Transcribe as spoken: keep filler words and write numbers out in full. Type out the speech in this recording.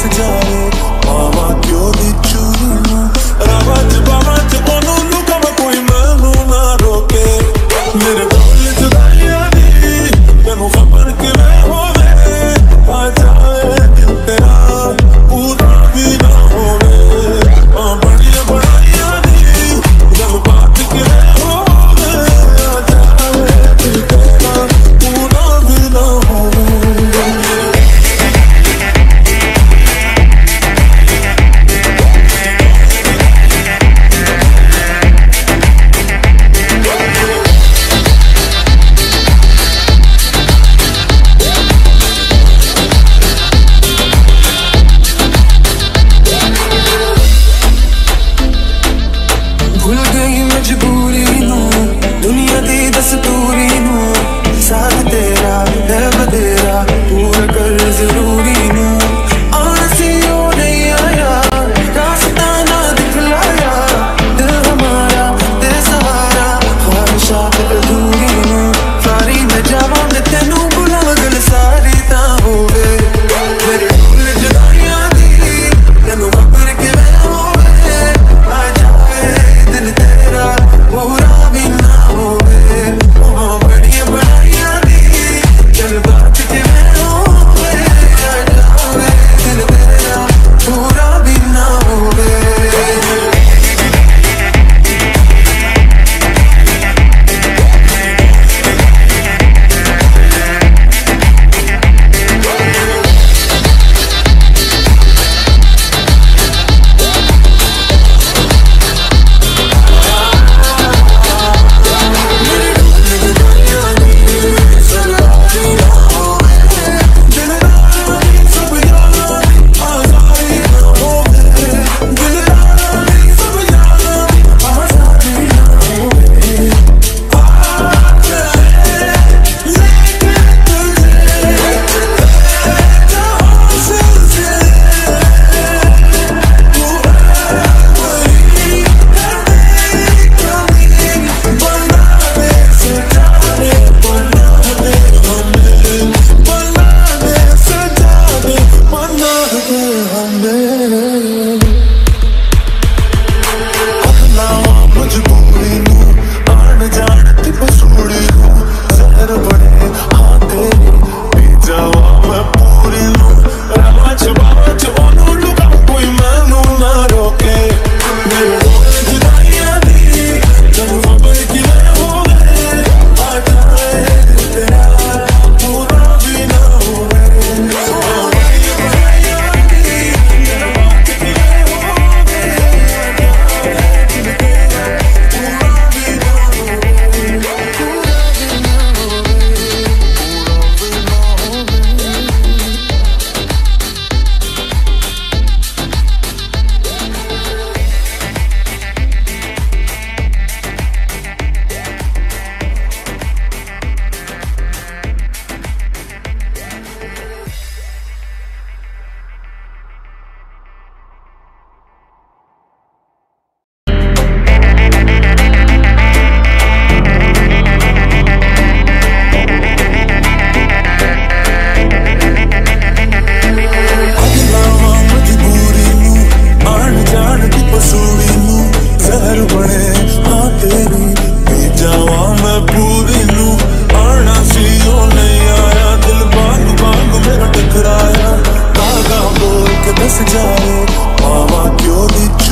Mama, you're the